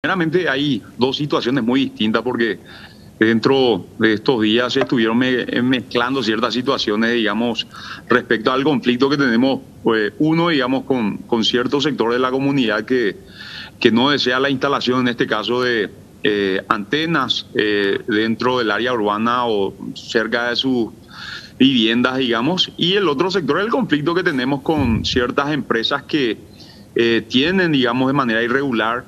Primeramente hay dos situaciones muy distintas porque dentro de estos días se estuvieron mezclando ciertas situaciones, digamos, respecto al conflicto que tenemos, pues, uno, digamos, con cierto sector de la comunidad que no desea la instalación, en este caso, de antenas dentro del área urbana o cerca de sus viviendas, digamos, y el otro sector del conflicto que tenemos con ciertas empresas que tienen, digamos, de manera irregular,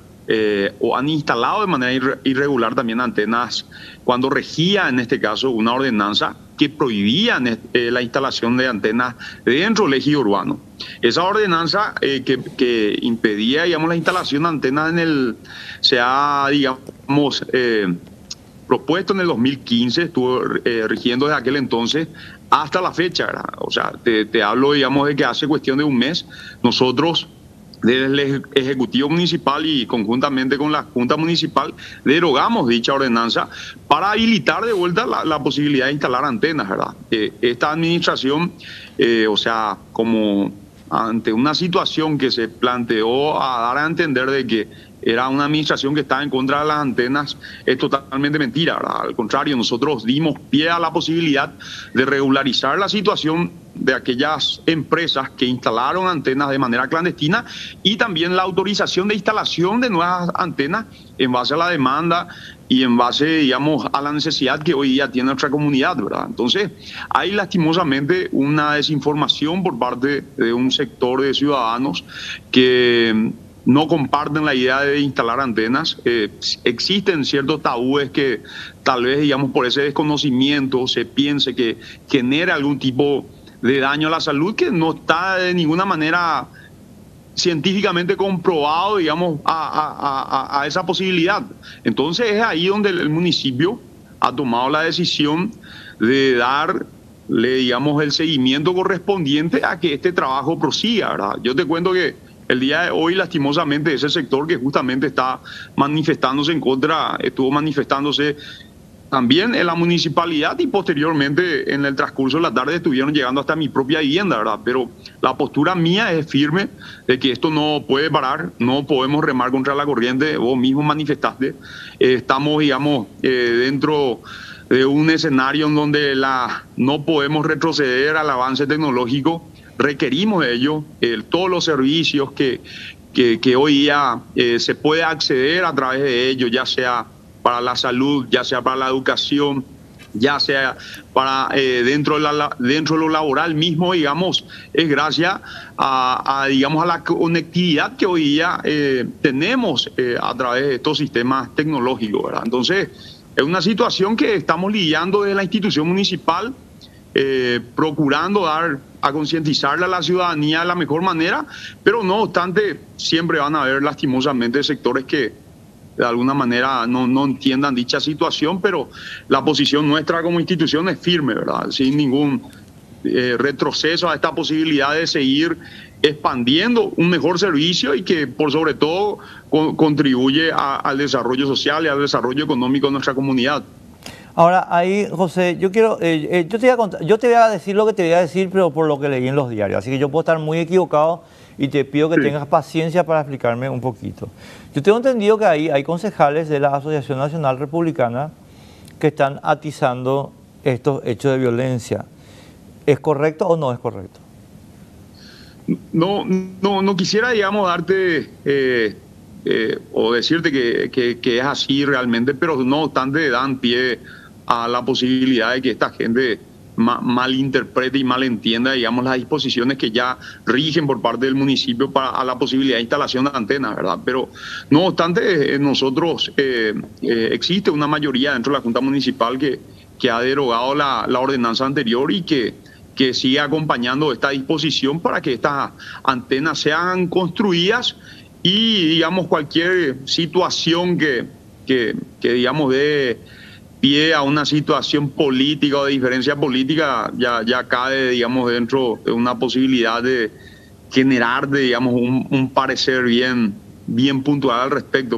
o han instalado de manera irregular también antenas cuando regía, en este caso, una ordenanza que prohibía la instalación de antenas dentro del ejido urbano. Esa ordenanza que impedía, digamos, la instalación de antenas se ha, digamos, propuesto en el 2015, estuvo rigiendo desde aquel entonces hasta la fecha, ¿verdad? O sea, te hablo, digamos, de que hace cuestión de un mes nosotros, desde el Ejecutivo Municipal y conjuntamente con la Junta Municipal, derogamos dicha ordenanza para habilitar de vuelta la posibilidad de instalar antenas, ¿verdad? Esta administración, o sea, como ante una situación que se planteó a dar a entender de que era una administración que estaba en contra de las antenas, es totalmente mentira, ¿verdad? Al contrario, nosotros dimos pie a la posibilidad de regularizar la situación de aquellas empresas que instalaron antenas de manera clandestina y también la autorización de instalación de nuevas antenas en base a la demanda y en base, digamos, a la necesidad que hoy día tiene nuestra comunidad, ¿verdad? Entonces, hay lastimosamente una desinformación por parte de un sector de ciudadanos que no comparten la idea de instalar antenas. Existen ciertos tabúes que tal vez, digamos, por ese desconocimiento se piense que genera algún tipo de daño a la salud que no está de ninguna manera científicamente comprobado, digamos, a esa posibilidad. Entonces es ahí donde el municipio ha tomado la decisión de darle, digamos, el seguimiento correspondiente a que este trabajo prosiga, ¿verdad? Yo te cuento que el día de hoy, lastimosamente, ese sector que justamente está manifestándose en contra, estuvo manifestándose también en la municipalidad y posteriormente en el transcurso de la tarde estuvieron llegando hasta mi propia vivienda, ¿verdad? Pero la postura mía es firme de que esto no puede parar, no podemos remar contra la corriente, vos mismo manifestaste. Estamos, digamos, dentro de un escenario en donde no podemos retroceder al avance tecnológico. Requerimos de ello, todos los servicios que hoy día se puede acceder a través de ellos, ya sea para la salud, ya sea para la educación, ya sea para dentro de lo laboral mismo, digamos, es gracias digamos, a la conectividad que hoy día tenemos a través de estos sistemas tecnológicos, ¿verdad? Entonces, es una situación que estamos lidiando desde la institución municipal, procurando a concientizarle a la ciudadanía de la mejor manera, pero no obstante, siempre van a haber lastimosamente sectores que de alguna manera no entiendan dicha situación, pero la posición nuestra como institución es firme, ¿verdad? Sin ningún retroceso a esta posibilidad de seguir expandiendo un mejor servicio y que por sobre todo contribuye al desarrollo social y al desarrollo económico de nuestra comunidad. Ahora, ahí, José, yo te voy a decir lo que te voy a decir, pero por lo que leí en los diarios. Así que yo puedo estar muy equivocado y te pido que tengas paciencia para explicarme un poquito. Yo tengo entendido que ahí hay concejales de la Asociación Nacional Republicana que están atizando estos hechos de violencia. ¿Es correcto o no es correcto? No quisiera, digamos, darte o decirte que es así realmente, pero no obstante dan pie a la posibilidad de que esta gente malinterprete y malentienda, digamos, las disposiciones que ya rigen por parte del municipio a la posibilidad de instalación de antenas, ¿verdad? Pero no obstante, nosotros existe una mayoría dentro de la Junta Municipal que ha derogado la ordenanza anterior y que sigue acompañando esta disposición para que estas antenas sean construidas y, digamos, cualquier situación que digamos, de pie a una situación política o de diferencia política ya cae, digamos, dentro de una posibilidad de generar, digamos, un parecer bien puntual al respecto.